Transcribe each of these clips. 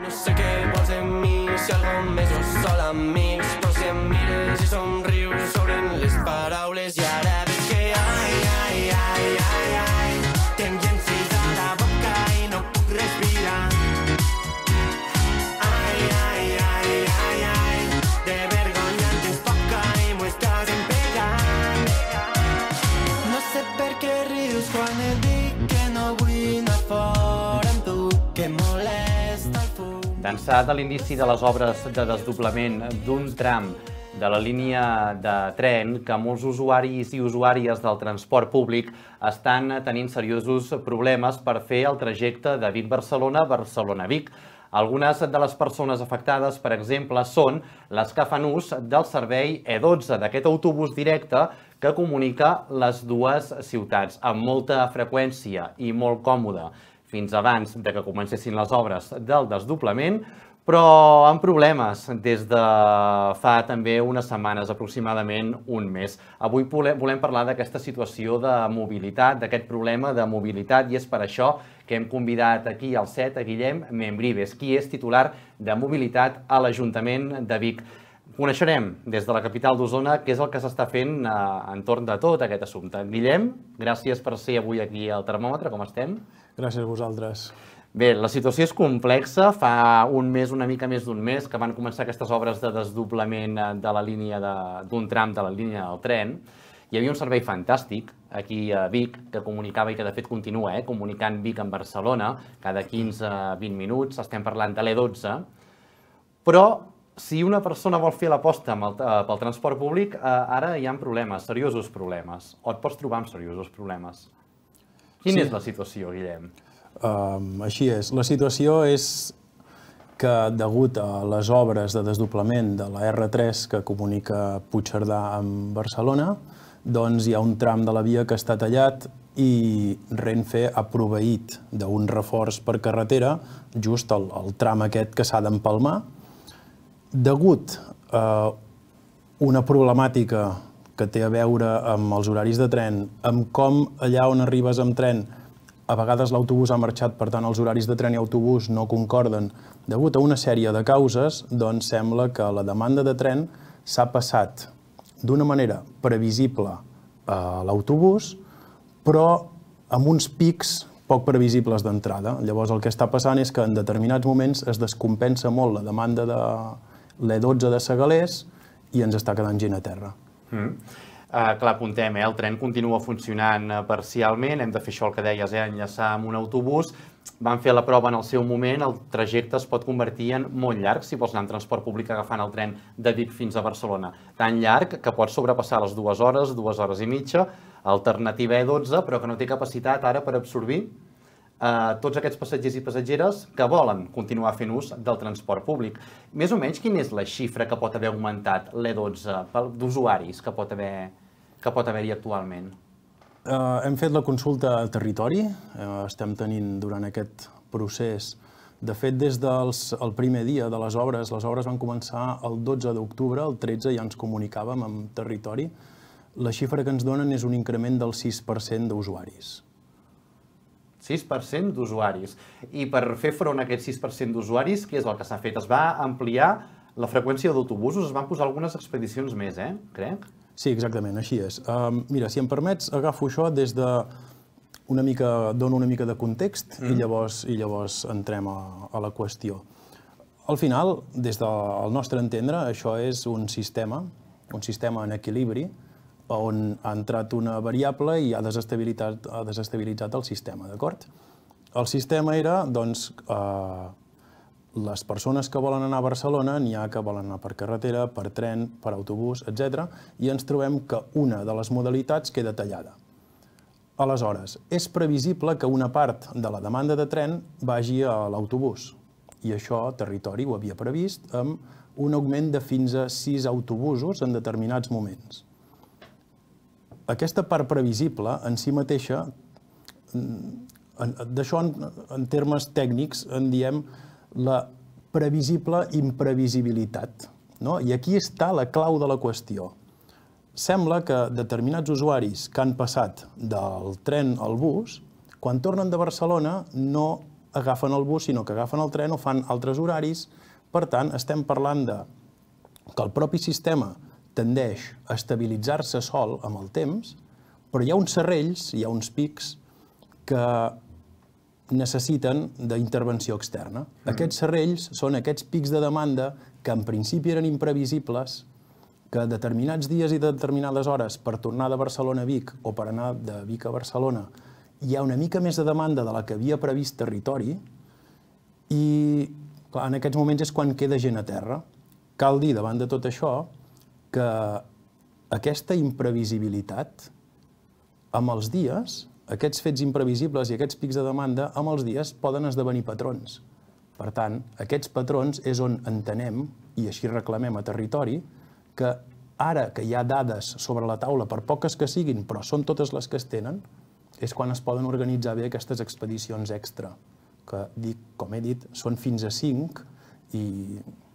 No sé què vols de mi, si algun més us sol amics, però si em mires i somrius s'obren les paraules i ara veig que ai, ai, ai, ai, ai, tinc llences a la boca i no puc respirar. Ai, ai, ai, ai, ai, de vergonya en tens poca i m'ho estàs empegant. No sé per què rius quan et dic que no vull anar fora amb tu, que molest. D'ençà de l'inici de les obres de desdoblament d'un tram de la línia de tren que molts usuaris i usuàries del transport públic estan tenint seriosos problemes per fer el trajecte de Vic-Barcelona a Barcelona-Vic. Algunes de les persones afectades, per exemple, són les que fan ús del servei E12, d'aquest autobús directe que comunica les dues ciutats amb molta freqüència i molt còmode, fins abans de que comencessin les obres del desdoblament, però amb problemes des de fa també unes setmanes, aproximadament un mes. Avui volem parlar d'aquesta situació de mobilitat, d'aquest problema de mobilitat, i és per això que hem convidat aquí al set a Guillem Membrives, qui és titular de mobilitat a l'Ajuntament de Vic. Coneixerem des de la capital d'Osona què és el que s'està fent entorn de tot aquest assumpte. Guillem, gràcies per ser avui aquí al Termòmetre, com estem? Gràcies a vosaltres. Bé, la situació és complexa. Fa un mes, una mica més d'un mes, que van començar aquestes obres de desdoblament d'un tram de la línia del tren. Hi havia un servei fantàstic aquí a Vic que comunicava, i que de fet continua comunicant Vic amb Barcelona cada 15-20 minuts. Estem parlant de l'E12. Però si una persona vol fer l'aposta pel transport públic, ara hi ha problemes, seriosos problemes. O et pots trobar amb seriosos problemes. Quina és la situació, Guillem? Així és. La situació és que, degut a les obres de desdoblament de la R3 que comunica Puigcerdà amb Barcelona, doncs hi ha un tram de la via que està tallat i Renfe ha proveït d'un reforç per carretera just el tram aquest que s'ha d'empalmar. Degut a una problemàtica que té a veure amb els horaris de tren, amb com allà on arribes amb tren, a vegades l'autobús ha marxat, per tant els horaris de tren i autobús no concorden. Degut a una sèrie de causes, doncs sembla que la demanda de tren s'ha passat d'una manera previsible a l'autobús, però amb uns pics poc previsibles d'entrada. Llavors el que està passant és que en determinats moments es descompensa molt la demanda de l'E12 de Sagalés i ens està quedant gent a terra. Clar, apuntem, el tren continua funcionant parcialment, hem de fer això el que deies, enllaçar amb un autobús. Van fer la prova en el seu moment, el trajecte es pot convertir en molt llarg si vols anar en transport públic agafant el tren de Vic fins a Barcelona. Tan llarg que pots sobrepassar les 2 hores, 2 hores i mitja, alternativa E12, però que no té capacitat ara per absorbir tots aquests passatgers i passatgeres que volen continuar fent ús del transport públic. Més o menys, quina és la xifra que pot haver augmentat l'E12 d'usuaris que pot haver-hi actualment? Hem fet la consulta a Territori. Estem tenint durant aquest procés. De fet, des del primer dia de les obres van començar el 12 d'octubre, el 13 ja ens comunicàvem amb Territori. La xifra que ens donen és un increment del 6% d'usuaris. 6% d'usuaris. I per fer front a aquest 6% d'usuaris, què és el que s'ha fet? Es va ampliar la freqüència d'autobusos, es van posar algunes expedicions més, crec? Sí, exactament, així és. Mira, si em permets, agafo això des de una mica, dono una mica de context i llavors entrem a la qüestió. Al final, des del nostre entendre, això és un sistema en equilibri, on ha entrat una variable i ha desestabilitzat el sistema, d'acord? El sistema era, doncs, les persones que volen anar a Barcelona, n'hi ha que volen anar per carretera, per tren, per autobús, etc. I ens trobem que una de les modalitats queda tallada. Aleshores, és previsible que una part de la demanda de tren vagi a l'autobús. I això, Territori ho havia previst, amb un augment de fins a 6 autobusos en determinats moments. Aquesta part previsible en si mateixa, d'això en termes tècnics en diem la previsible imprevisibilitat. I aquí està la clau de la qüestió. Sembla que determinats usuaris que han passat del tren al bus, quan tornen de Barcelona no agafen el bus, sinó que agafen el tren o fan altres horaris. Per tant, estem parlant de que el propi sistema tendeix a estabilitzar-se sol amb el temps, però hi ha uns serrells, hi ha uns pics que necessiten d'intervenció externa. Aquests serrells són aquests pics de demanda que en principi eren imprevisibles, que determinats dies i determinades hores per tornar de Barcelona a Vic o per anar de Vic a Barcelona hi ha una mica més de demanda de la que havia previst Territori i en aquests moments és quan queda gent a terra. Cal dir, davant de tot això, que aquesta imprevisibilitat amb els dies, aquests fets imprevisibles i aquests pics de demanda amb els dies poden esdevenir patrons. Per tant, aquests patrons és on entenem, i així reclamem a Territori, que ara que hi ha dades sobre la taula, per poques que siguin, però són totes les que es tenen, és quan es poden organitzar bé aquestes expedicions extra, que, com he dit, són fins a 5 i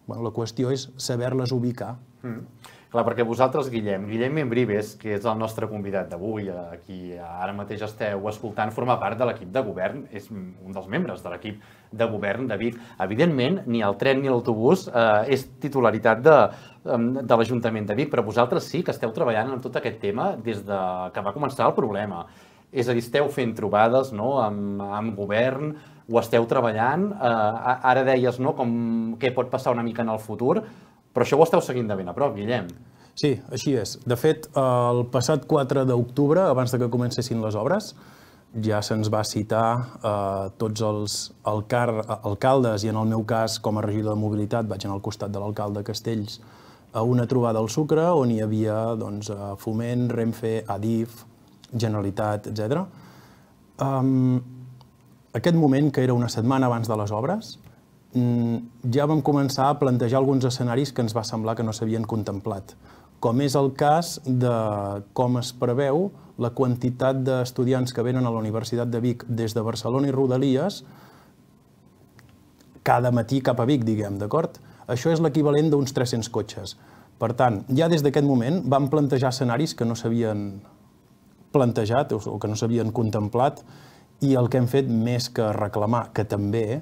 la qüestió és saber-les ubicar. Clar, perquè vosaltres, Guillem Membrives, que és el nostre convidat d'avui, a qui ara mateix esteu escoltant, forma part de l'equip de govern, és un dels membres de l'equip de govern de Vic. Evidentment, ni el tren ni l'autobús és titularitat de l'Ajuntament de Vic, però vosaltres sí que esteu treballant en tot aquest tema des que va començar el problema. És a dir, esteu fent trobades amb govern, ho esteu treballant. Ara deies què pot passar una mica en el futur, però això ho esteu seguint de ben a prop, Guillem. Sí, així és. De fet, el passat 4 d'octubre, abans que comencessin les obres, ja se'ns va citar a tots els alcaldes, i en el meu cas, com a regidor de mobilitat, vaig anar al costat de l'alcalde Castells a una trobada al Sucre, on hi havia Foment, Renfe, Adif, Generalitat, etc. Aquest moment, que era una setmana abans de les obres, ja vam començar a plantejar alguns escenaris que ens va semblar que no s'havien contemplat, com és el cas de com es preveu la quantitat d'estudiants que venen a la Universitat de Vic des de Barcelona i Rodalies cada matí cap a Vic, diguem, d'acord? Això és l'equivalent d'uns 300 cotxes. Per tant, ja des d'aquest moment vam plantejar escenaris que no s'havien plantejat o que no s'havien contemplat, i el que hem fet més que reclamar, que també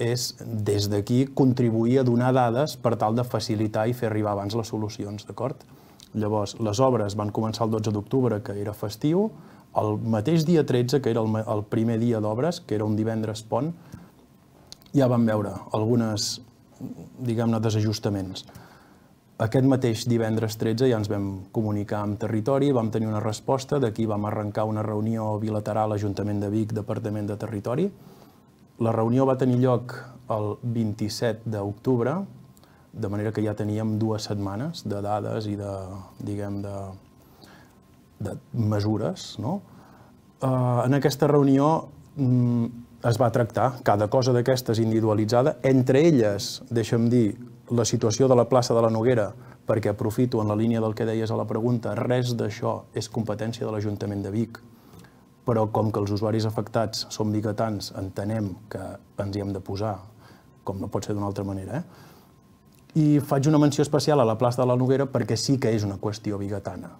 és des d'aquí contribuir a donar dades per tal de facilitar i fer arribar abans les solucions, d'acord? Llavors, les obres van començar el 12 d'octubre, que era festiu, el mateix dia 13, que era el primer dia d'obres, que era un divendres pont, ja vam veure algunes, diguem-ne, desajustaments. Aquest mateix divendres 13 ja ens vam comunicar amb Territori, vam tenir una resposta, d'aquí vam arrencar una reunió bilateral Ajuntament de Vic, Departament de Territori. La reunió va tenir lloc el 27 d'octubre, de manera que ja teníem 2 setmanes de dades i de mesures. En aquesta reunió es va tractar cada cosa d'aquestes individualitzada, entre elles, deixa'm dir, la situació de la plaça de la Noguera, perquè aprofito en la línia del que deies a la pregunta, res d'això és competència de l'Ajuntament de Vic, però com que els usuaris afectats som vigatans, entenem que ens hi hem de posar, com no pot ser d'una altra manera. I faig una menció especial a la plaça de la Noguera perquè sí que és una qüestió vigatana.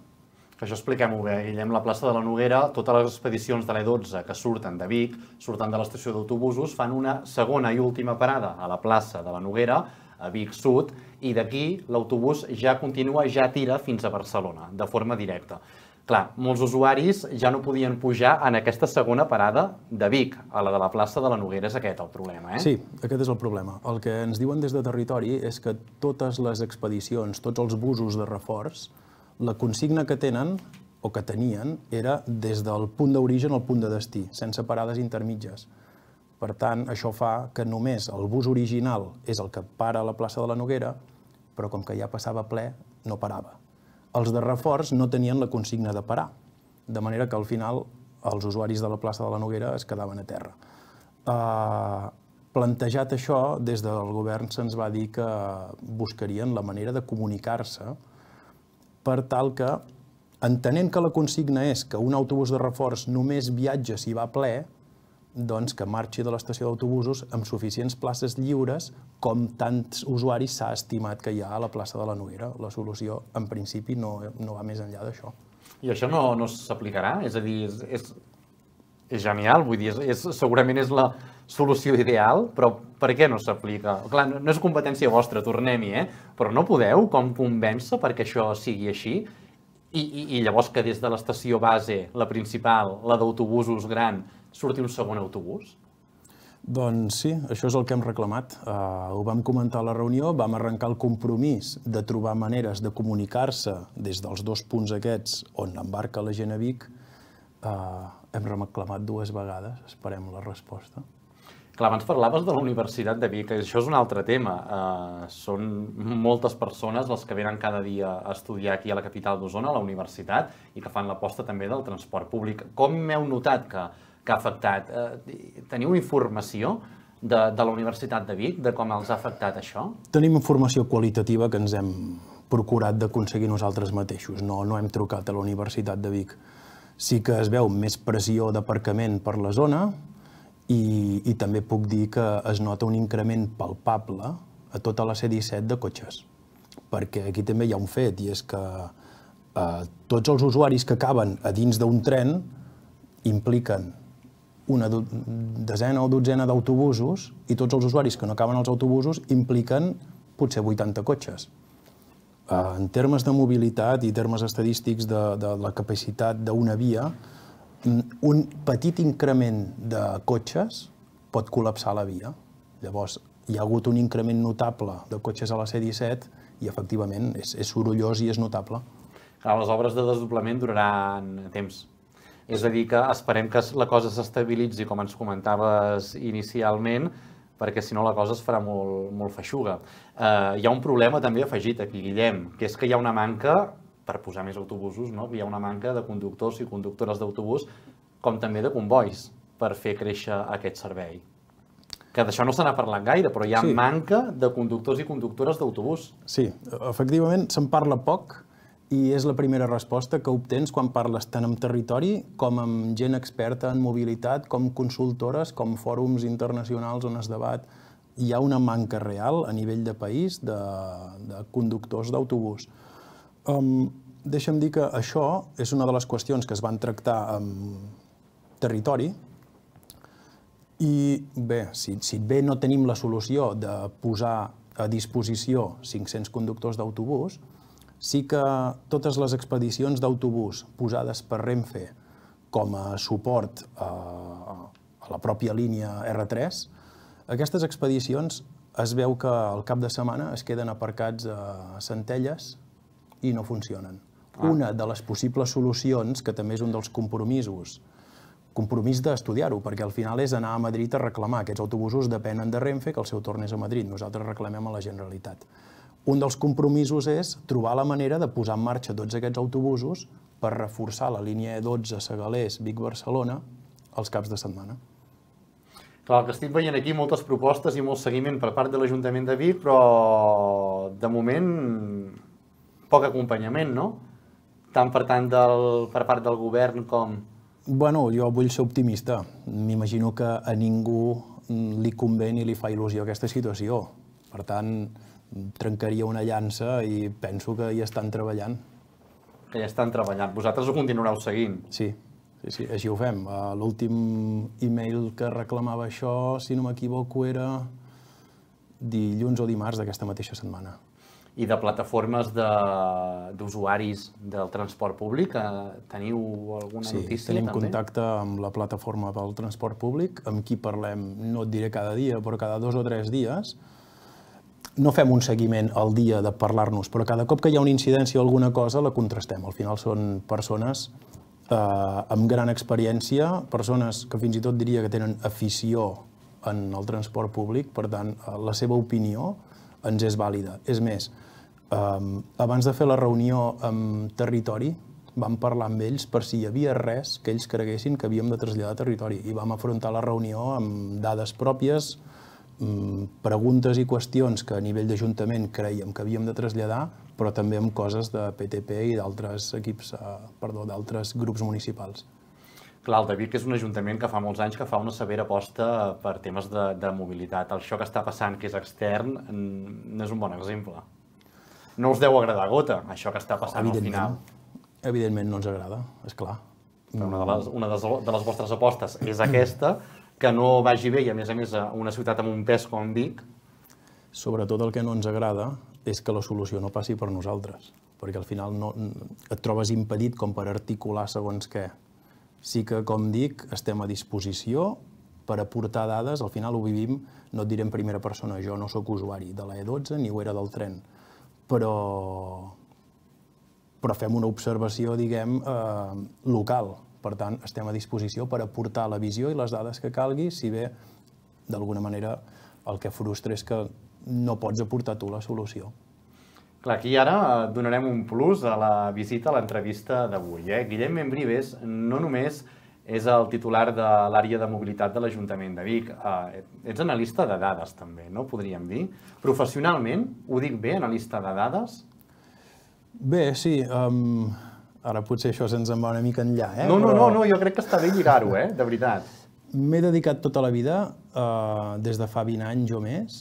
Això expliquem-ho bé, Guillem. La plaça de la Noguera, totes les expedicions de l'E12 que surten de Vic, surten de l'estació d'autobusos, fan una segona i última parada a la plaça de la Noguera, a Vic Sud, i d'aquí l'autobús ja continua, ja tira fins a Barcelona, de forma directa. Clar, molts usuaris ja no podien pujar en aquesta segona parada de Vic, a la de la plaça de la Noguera. És aquest el problema, eh? Sí, aquest és el problema. El que ens diuen des de Territori és que totes les expedicions, tots els busos de reforç, la consigna que tenen, o que tenien, era des del punt d'origen al punt de destí, sense parades intermitges. Per tant, això fa que només el bus original és el que para a la plaça de la Noguera, però com que ja passava ple, no parava. Els de reforç no tenien la consigna de parar, de manera que al final els usuaris de la plaça de la Noguera es quedaven a terra. Plantejat això, des del govern se'ns va dir que buscarien la manera de comunicar-se per tal que, entenent que la consigna és que un autobús de reforç només viatja si va ple, doncs que marxi de l'estació d'autobusos amb suficients places lliures com tants usuaris s'ha estimat que hi ha a la plaça de la Noguera. La solució, en principi, no va més enllà d'això. I això no s'aplicarà? És a dir, és genial, vull dir, segurament és la solució ideal, però per què no s'aplica? Clar, no és competència vostra, tornem-hi, però no podeu com convèncer perquè això sigui així? I llavors que des de l'estació base, la principal, la d'autobusos gran, surti un segon autobús? Doncs sí, això és el que hem reclamat. Ho vam comentar a la reunió, vam arrencar el compromís de trobar maneres de comunicar-se des dels dos punts aquests on embarca la gent a Vic. Hem reclamat dues vegades, esperem la resposta. Clar, abans parlaves de la Universitat de Vic, això és un altre tema. Són moltes persones les que venen cada dia a estudiar aquí a la capital d'Osona, a la universitat, i que fan l'aposta també del transport públic. Com heu notat que ha afectat? Teniu informació de la Universitat de Vic, de com els ha afectat això? Tenim informació qualitativa que ens hem procurat d'aconseguir nosaltres mateixos. No hem trucat a la Universitat de Vic. Sí que es veu més pressió d'aparcament per la zona, i també puc dir que es nota un increment palpable a tota la C17 de cotxes. Perquè aquí també hi ha un fet, i és que tots els usuaris que acaben a dins d'un tren impliquen una desena o dotzena d'autobusos, i tots els usuaris que no acaben als autobusos impliquen potser 80 cotxes. En termes de mobilitat i termes estadístics de la capacitat d'una via, un petit increment de cotxes pot col·lapsar la via. Llavors, hi ha hagut un increment notable de cotxes a la C17 i, efectivament, és sorollós i és notable. Clar, les obres de desdoblament duraran temps. És a dir, que esperem que la cosa s'estabilitzi, com ens comentaves inicialment, perquè, si no, la cosa es farà molt feixuga. Hi ha un problema també afegit aquí, Guillem, que és que hi ha una manca... per posar més autobusos, hi ha una manca de conductors i conductores d'autobús, com també de convois, per fer créixer aquest servei. Que d'això no se n'ha parlat gaire, però hi ha manca de conductors i conductores d'autobús. Sí, efectivament, se'n parla poc i és la primera resposta que obtens quan parles tant amb territori com amb gent experta en mobilitat, com consultores, com fòrums internacionals on es debat. Hi ha una manca real a nivell de país de conductors d'autobús. Deixa'm dir que això és una de les qüestions que es van tractar amb territori i bé, si bé no tenim la solució de posar a disposició 500 conductors d'autobús, sí que totes les expedicions d'autobús posades per Renfe com a suport a la pròpia línia R3, aquestes expedicions es veu que al cap de setmana es queden aparcats a Centelles i no funcionen. Una de les possibles solucions, que també és un dels compromisos, compromís d'estudiar-ho, perquè al final és anar a Madrid a reclamar. Aquests autobusos depenen de Renfe, que el seu torn és a Madrid. Nosaltres reclamem a la Generalitat. Un dels compromisos és trobar la manera de posar en marxa tots aquests autobusos per reforçar la línia E12, Sagalés, Vic-Barcelona, els caps de setmana. Clar, que estic veient aquí moltes propostes i molt seguiment per part de l'Ajuntament de Vic, però de moment... poc acompanyament, no? Tant per part del govern com... Bueno, jo vull ser optimista. M'imagino que a ningú li convé ni li fa il·lusió aquesta situació. Per tant, trencaria una llança i penso que hi estan treballant. Que hi estan treballant. Vosaltres ho continuareu seguint? Sí, així ho fem. L'últim e-mail que reclamava això, si no m'equivoco, era dilluns o dimarts d'aquesta mateixa setmana. I de plataformes d'usuaris del transport públic, teniu alguna notícia també? Sí, tenim contacte amb la plataforma del transport públic, amb qui parlem, no et diré cada dia, però cada 2 o 3 dies. No fem un seguiment al dia de parlar-nos, però cada cop que hi ha una incidència o alguna cosa la contrastem. Al final són persones amb gran experiència, persones que fins i tot diria que tenen afició en el transport públic, per tant, la seva opinió ens és vàlida. És més, abans de fer la reunió amb territori, vam parlar amb ells per si hi havia res que ells creguessin que havíem de traslladar a territori i vam afrontar la reunió amb dades pròpies, preguntes i qüestions que a nivell d'Ajuntament creiem que havíem de traslladar, però també amb coses de PTP i d'altres grups municipals. Clar, el de Vic és un ajuntament que fa molts anys que fa una severa aposta per temes de mobilitat. Això que està passant, que és extern, no és un bon exemple. No us deu agradar gota, això que està passant al final. Evidentment no ens agrada, és clar. Una de les vostres apostes és aquesta que no vagi bé, i a més una ciutat amb un pes com Vic. Sobretot el que no ens agrada és que la solució no passi per nosaltres, perquè al final et trobes impedit com per articular segons què. Sí que, com dic, estem a disposició per aportar dades, al final ho vivim, no et diré en primera persona, jo no sóc usuari de la E12 ni ho era del tren, però fem una observació, diguem, local. Per tant, estem a disposició per aportar la visió i les dades que calgui, si bé, d'alguna manera, el que frustra és que no pots aportar tu la solució. Clar, aquí ara donarem un plus a la visita, a l'entrevista d'avui. Guillem Membrives no només és el titular de l'àrea de mobilitat de l'Ajuntament de Vic. Ets analista de dades, també, no? Podríem dir. Professionalment, ho dic bé, analista de dades? Bé, sí. Ara potser això se'ns en va una mica enllà, eh? No, jo crec que està bé lligar-ho, de veritat. M'he dedicat tota la vida, des de fa 20 anys o més,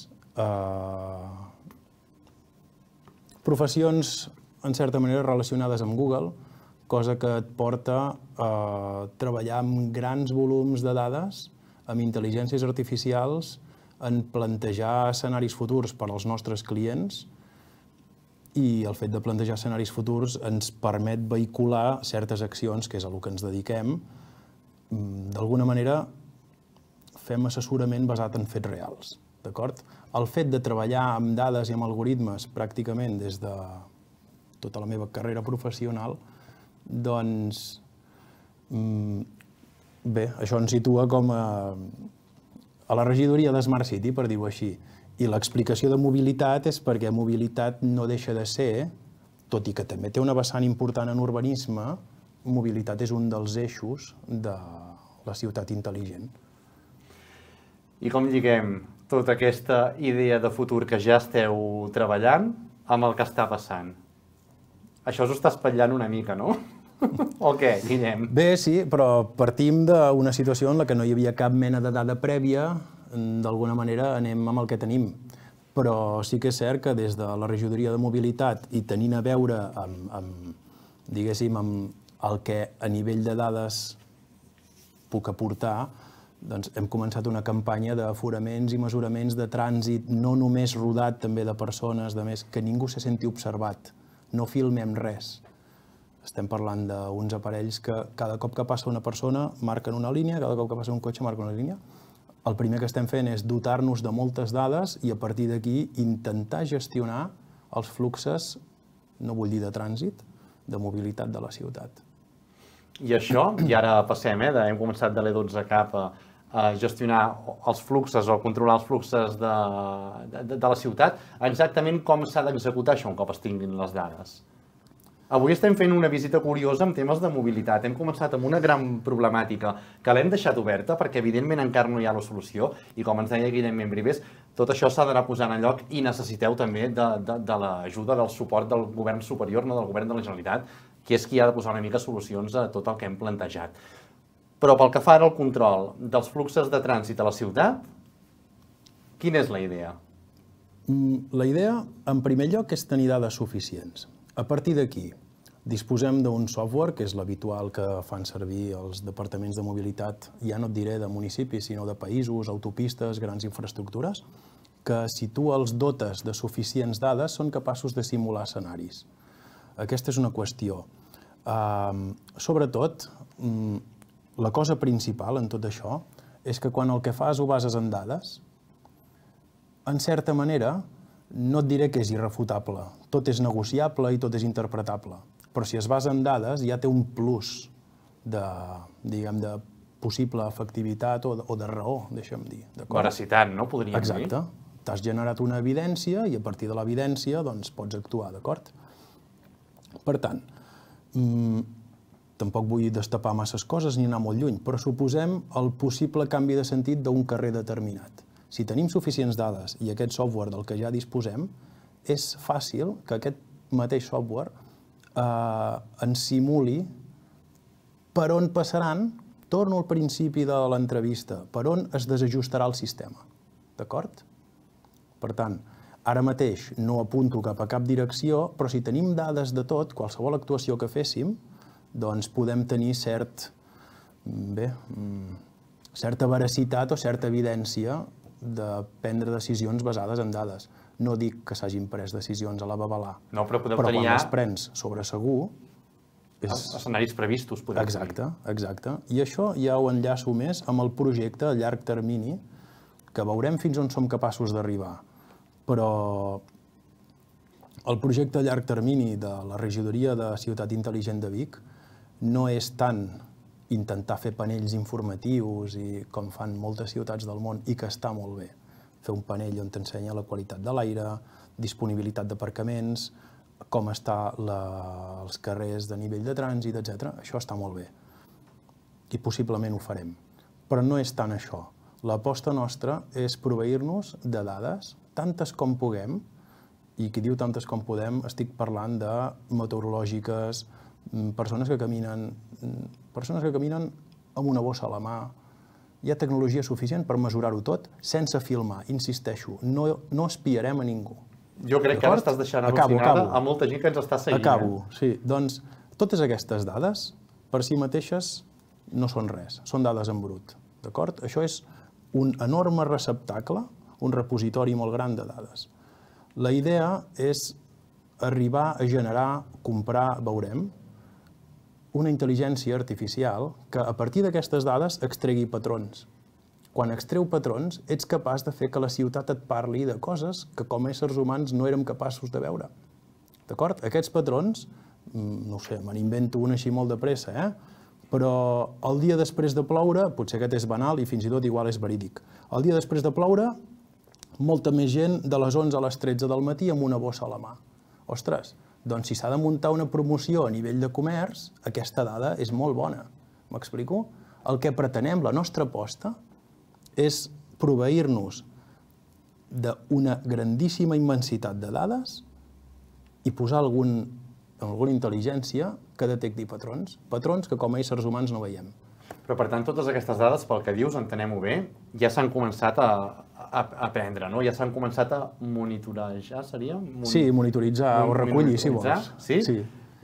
professions, en certa manera, relacionades amb Google, cosa que et porta a treballar amb grans volums de dades, amb intel·ligències artificials, en plantejar escenaris futurs per als nostres clients, i el fet de plantejar escenaris futurs ens permet vehicular certes accions, que és a lo que ens dediquem. D'alguna manera, fem assessorament basat en fets reals, d'acord? El fet de treballar amb dades i amb algoritmes pràcticament des de tota la meva carrera professional, doncs, bé, això ens situa com a la regidoria de Smart City, per dir-ho així. I l'explicació de mobilitat és perquè mobilitat no deixa de ser, tot i que també té una vessant important en urbanisme, mobilitat és un dels eixos de la ciutat intel·ligent. I com lliguem tota aquesta idea de futur que ja esteu treballant amb el que està passant? Això us està espatllant una mica, no? O què, Guillem? Bé, sí, però partim d'una situació en la que no hi havia cap mena de dada prèvia. D'alguna manera anem amb el que tenim. Però sí que és cert que des de la regidoria de mobilitat i tenint a veure amb el que a nivell de dades puc aportar, doncs hem començat una campanya d'aforaments i mesuraments de trànsit, no només rodat, també de persones, de més, que ningú se senti observat. No filmem res. Estem parlant d'uns aparells que cada cop que passa una persona marquen una línia, cada cop que passa un cotxe marquen una línia. El primer que estem fent és dotar-nos de moltes dades i a partir d'aquí intentar gestionar els fluxos, no vull dir de trànsit, de mobilitat de la ciutat. I això, i ara passem, hem començat de l'E12 cap a gestionar els fluxos o controlar els fluxos de la ciutat, exactament com s'ha d'executar això un cop es tinguin les dades. Avui estem fent una visita curiosa amb temes de mobilitat. Hem començat amb una gran problemàtica que l'hem deixat oberta perquè, evidentment, encara no hi ha la solució i, com ens deia Guillem Membrives, tot això s'ha d'anar posant en lloc i necessiteu també de l'ajuda, del suport del govern superior, no del govern de la Generalitat, que és qui ha de posar una mica solucions a tot el que hem plantejat. Però pel que fa al control dels fluxos de trànsit a la ciutat, quina és la idea? La idea, en primer lloc, és tenir dades suficients. A partir d'aquí, disposem d'un software, que és l'habitual que fan servir els departaments de mobilitat, ja no et diré de municipis, sinó de països, autopistes, grans infraestructures, que situa els dotes de suficients dades, són capaços de simular escenaris. Aquesta és una qüestió. Sobretot, la cosa principal en tot això és que quan el que fas ho bases en dades, en certa manera, no et diré que és irrefutable. Tot és negociable i tot és interpretable. Però si es basa en dades ja té un plus de, diguem, de possible efectivitat o de raó, deixa'm dir. Veracitat, no? Podríem dir. Exacte. T'has generat una evidència i a partir de l'evidència doncs pots actuar, d'acord? Per tant, tampoc vull destapar masses coses ni anar molt lluny, però suposem el possible canvi de sentit d'un carrer determinat. Si tenim suficients dades i aquest software del que ja disposem, és fàcil que aquest mateix software ens simuli per on passaran, torno al principi de l'entrevista, per on es desajustarà el sistema. D'acord? Per tant, ara mateix no apunto cap a cap direcció, però si tenim dades de tot, qualsevol actuació que féssim, doncs podem tenir cert... bé... certa veracitat o certa evidència de prendre decisions basades en dades. No dic que s'hagin pres decisions a la babalà, però quan les prens sobre segur... Escenaris previstos, podem dir. Exacte. I això ja ho enllaço més amb el projecte a llarg termini, que veurem fins on som capaços d'arribar. Però el projecte a llarg termini de la regidoria de Ciutat Intel·ligent de Vic no és tant intentar fer panells informatius i com fan moltes ciutats del món i que està molt bé. Fer un panell on t'ensenya la qualitat de l'aire, disponibilitat d'aparcaments, com estan els carrers de nivell de trànsit, etc. Això està molt bé i possiblement ho farem. Però no és tant això. L'aposta nostra és proveir-nos de dades, tantes com puguem, i qui diu tantes com podem estic parlant de meteorològiques, persones que caminen amb una bossa a la mà. Hi ha tecnologia suficient per mesurar-ho tot sense filmar, insisteixo, no espiarem a ningú. Jo crec que ara estàs deixant al·lucinada a molta gent que ens està seguint. Acabo, sí. Doncs totes aquestes dades per si mateixes no són res, són dades en brut. D'acord? Això és un enorme receptacle, un repositori molt gran de dades. La idea és arribar a generar, comprar, veurem, una intel·ligència artificial que a partir d'aquestes dades extregui patrons. Quan extreu patrons, ets capaç de fer que la ciutat et parli de coses que com a éssers humans no érem capaços de veure. D'acord? Aquests patrons, no ho sé, me n'invento un així molt de pressa, però el dia després de ploure, potser aquest és banal i fins i tot igual és verídic, el dia després de ploure, molta més gent de les 11 a les 13 del matí amb una bossa a la mà. Ostres, doncs si s'ha de muntar una promoció a nivell de comerç, aquesta dada és molt bona. M'explico? El que pretenem, la nostra aposta, és proveir-nos d'una grandíssima immensitat de dades i posar alguna intel·ligència que detecti patrons. Patrons que com a éssers humans no veiem. Però, per tant, totes aquestes dades, pel que dius, entenem-ho bé, ja s'han començat a prendre, no? Ja s'han començat a monitorejar, seria? Sí, monitoritzar o recollir, si vols. Sí?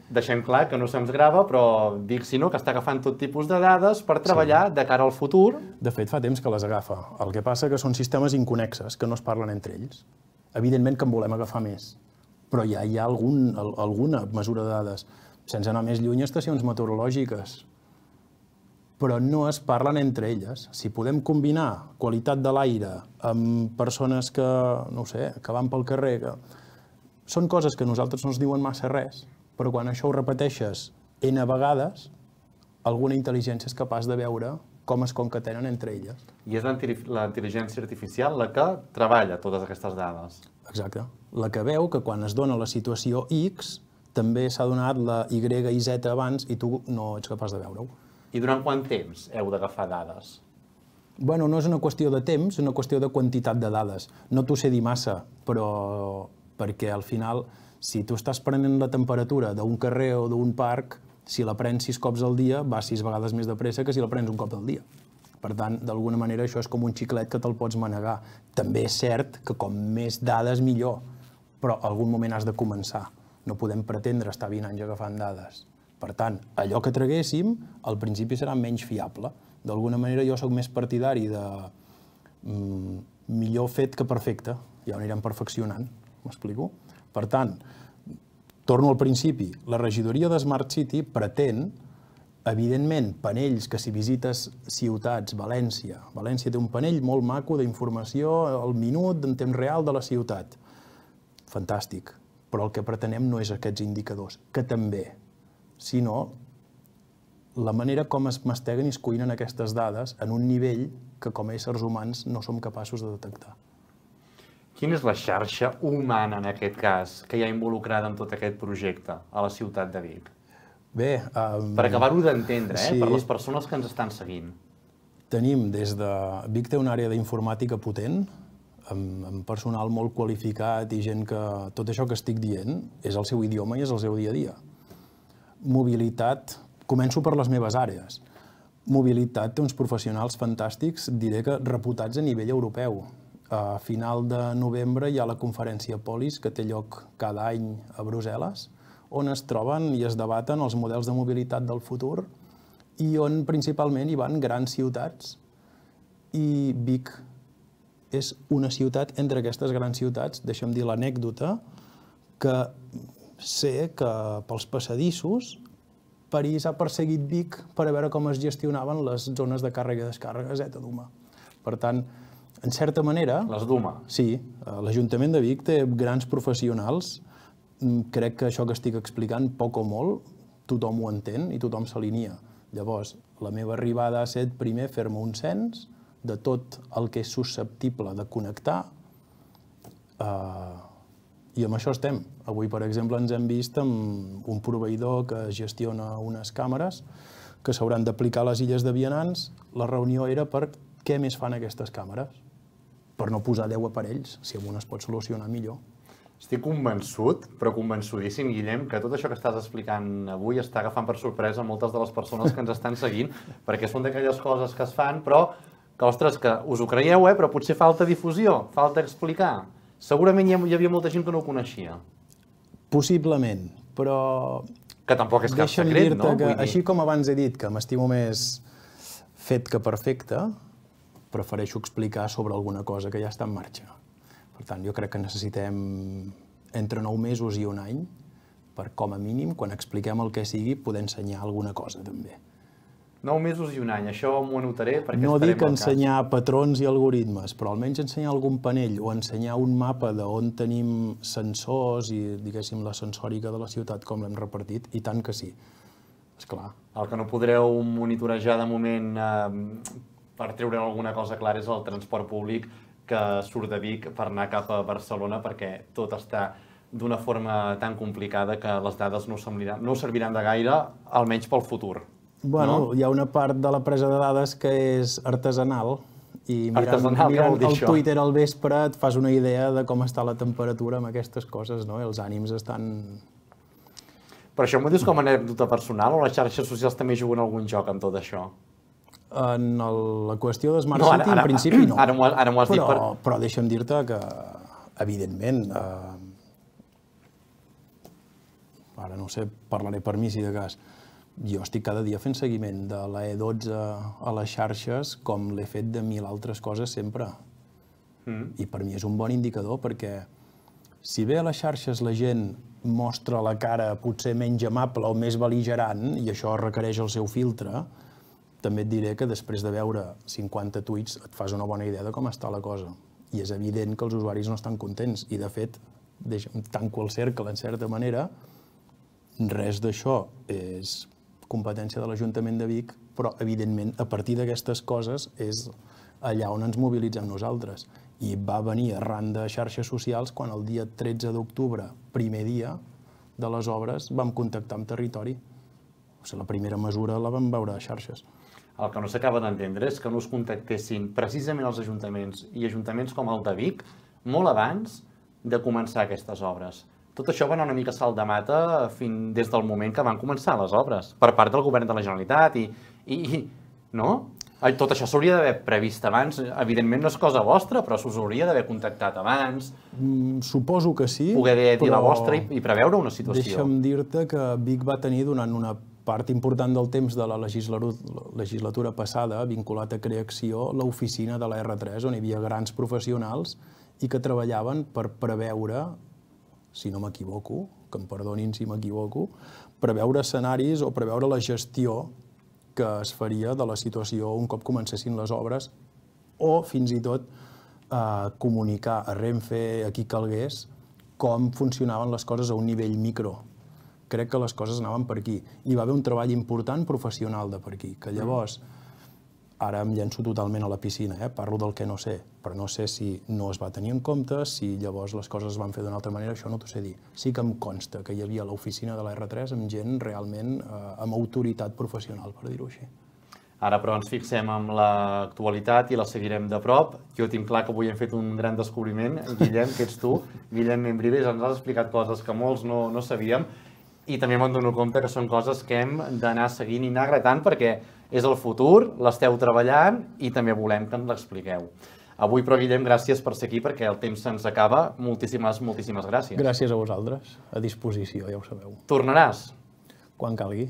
Deixem clar que no se'ns grava, però dic, si no, que està agafant tot tipus de dades per treballar de cara al futur. De fet, fa temps que les agafa. El que passa que són sistemes inconexes, que no es parlen entre ells. Evidentment que en volem agafar més, però ja hi ha alguna mesura de dades. Sense anar més lluny, estacions meteorològiques, però no es parlen entre elles. Si podem combinar qualitat de l'aire amb persones que, no ho sé, que van pel carrer... Són coses que a nosaltres no ens diuen massa res, però quan això ho repeteixes N vegades, alguna intel·ligència és capaç de veure com es concatenen entre elles. I és la intel·ligència artificial la que treballa totes aquestes dades. Exacte. La que veu que quan es dona la situació X, també s'ha donat la Y i Z abans i tu no ets capaç de veure-ho. I durant quant temps heu d'agafar dades? Bé, no és una qüestió de temps, és una qüestió de quantitat de dades. No t'ho sé dir massa, però perquè al final, si tu estàs prenent la temperatura d'un carrer o d'un parc, si la prens 6 cops al dia, vas 6 vegades més de pressa que si la prens un cop al dia. Per tant, d'alguna manera, això és com un xiclet que te'l pots manegar. També és cert que com més dades, millor. Però en algun moment has de començar. No podem pretendre estar 20 anys agafant dades. Per tant, allò que traguéssim, al principi serà menys fiable. D'alguna manera jo sóc més partidari de millor fet que perfecte. Ja ho anirem perfeccionant, m'explico? Per tant, torno al principi. La regidoria de Smart City pretén, evidentment, panells que si visites ciutats, València. València té un panell molt maco d'informació al minut, en temps real, de la ciutat. Fantàstic. Però el que pretenem no és aquests indicadors, que també... sinó la manera com es masteguen i es cuinen aquestes dades en un nivell que com a éssers humans no som capaços de detectar. Quina és la xarxa humana, en aquest cas, que hi ha involucrada en tot aquest projecte a la ciutat de Vic? Bé... Per acabar-ho d'entendre, per les persones que ens estan seguint. Tenim des de... Vic té una àrea d'informàtica potent, amb personal molt qualificat i gent que... Tot això que estic dient és el seu idioma i és el seu dia a dia. Mobilitat, començo per les meves àrees. Mobilitat té uns professionals fantàstics, diré que reputats a nivell europeu. A final de novembre hi ha la conferència Polis, que té lloc cada any a Brussel·les, on es troben i es debaten els models de mobilitat del futur i on principalment hi van grans ciutats i Vic és una ciutat entre aquestes grans ciutats, deixa'm dir l'anècdota, que sé que pels passadissos París ha perseguit Vic per a veure com es gestionaven les zones de càrrega i descàrrega ZAUMA. Per tant, en certa manera... Les DUMA. Sí, l'Ajuntament de Vic té grans professionals. Crec que això que estic explicant, poc o molt, tothom ho entén i tothom s'alinea. Llavors, la meva arribada ha estat primer fer-me un cens de tot el que és susceptible de connectar i amb això estem. Avui, per exemple, ens hem vist amb un proveïdor que gestiona unes càmeres que s'hauran d'aplicar a les illes de vianants. La reunió era per què més fan aquestes càmeres, per no posar 10 aparells, si amb un es pot solucionar millor. Estic convençut, però convençudíssim, Guillem, que tot això que estàs explicant avui està agafant per sorpresa moltes de les persones que ens estan seguint, perquè són d'aquelles coses que es fan, però que, ostres, que us ho creieu, però potser falta difusió, falta explicar. Segurament hi havia molta gent que no ho coneixia. Possiblement, però... Que tampoc és cap secret, no? Deixa'm dir-te que, així com abans he dit que m'estimo més fet que perfecte, prefereixo explicar sobre alguna cosa que ja està en marxa. Per tant, jo crec que necessitem entre 9 mesos i un any per, com a mínim, quan expliquem el que sigui, poder ensenyar alguna cosa, també. 9 mesos i un any, això m'ho anotaré perquè estarem al cas. No dic ensenyar patrons i algoritmes, però almenys ensenyar algun panell o ensenyar un mapa d'on tenim sensors i, diguéssim, la sensòrica de la ciutat, com l'hem repartit, i tant que sí. Esclar. El que no podreu monitorejar de moment per treure alguna cosa clara és el transport públic que surt de Vic per anar cap a Barcelona, perquè tot està d'una forma tan complicada que les dades no serviran de gaire, almenys pel futur. Bueno, hi ha una part de la presa de dades que és artesanal i mirant el Twitter al vespre et fas una idea de com està la temperatura amb aquestes coses, no? Els ànims estan... Però això m'ho dius com a anècdota personal o les xarxes socials també juguen algun joc amb tot això? En la qüestió de Smart City, en principi, no. Ara m'ho has dit per... Però deixa'm dir-te que, evidentment, ara no ho sé, parlaré per mi, si de cas. Jo estic cada dia fent seguiment de la E12 a les xarxes com l'he fet de 1000 altres coses sempre. I per mi és un bon indicador perquè si bé a les xarxes la gent mostra la cara potser menys amable o més beligerant i això requereix el seu filtre, també et diré que després de veure 50 tuits et fas una bona idea de com està la cosa. I és evident que els usuaris no estan contents. I, de fet, tanco el cercle, en certa manera, res d'això és competència de l'Ajuntament de Vic, però, evidentment, a partir d'aquestes coses és allà on ens mobilitzem nosaltres. I va venir arran de xarxes socials quan el dia 13 d'octubre, primer dia de les obres, vam contactar amb Territori. O sigui, la primera mesura la vam veure a xarxes. El que no s'acaba d'entendre és que no us contactessin precisament els ajuntaments i ajuntaments com el de Vic molt abans de començar aquestes obres. Tot això va anar una mica salt de mata des del moment que van començar les obres per part del govern de la Generalitat i no? Tot això s'hauria d'haver previst abans. Evidentment no és cosa vostra, però us hauria d'haver contactat abans. Suposo que sí. Poder dir la vostra i preveure una situació. Deixa'm dir-te que Vic va tenir durant una part important del temps de la legislatura passada, vinculat a creació, l'oficina de la R3, on hi havia grans professionals i que treballaven per preveure, si no m'equivoco, que em perdonin si m'equivoco, preveure escenaris o preveure la gestió que es faria de la situació un cop comencessin les obres o fins i tot comunicar a Renfe, a qui calgués, com funcionaven les coses a un nivell micro. Crec que les coses anaven per aquí. Hi va haver un treball important professional de per aquí, que llavors, ara em llenço totalment a la piscina, parlo del que no sé, però no sé si no es va tenir en compte, si llavors les coses es van fer d'una altra manera, això no t'ho sé dir. Sí que em consta que hi havia l'oficina de la R3 amb gent realment amb autoritat professional, per dir-ho així. Ara, però, ens fixem en l'actualitat i la seguirem de prop. Jo tinc clar que avui hem fet un gran descobriment, Guillem, que ets tu, Guillem Membrives, ens has explicat coses que molts no sabíem, i també me'n dono compte que són coses que hem d'anar seguint i anar gratant perquè és el futur, l'esteu treballant i també volem que ens l'expliqueu. Avui, però, Guillem, gràcies per ser aquí perquè el temps se'ns acaba. Moltíssimes, moltíssimes gràcies. Gràcies a vosaltres. A disposició, ja ho sabeu. Tornaràs? Quan calgui.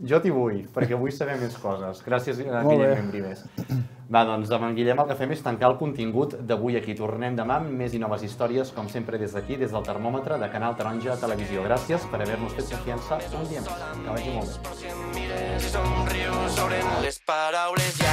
Jo t'hi vull, perquè vull saber més coses. Gràcies, Guillem Membrives. Va, doncs amb en Guillem el que fem és tancar el contingut d'avui aquí. Tornem demà amb més i noves històries, com sempre des d'aquí, des del Termòmetre de Canal Taronja Televisió. Gràcies per haver-nos fet confiança un dia més. Que vagi molt bé.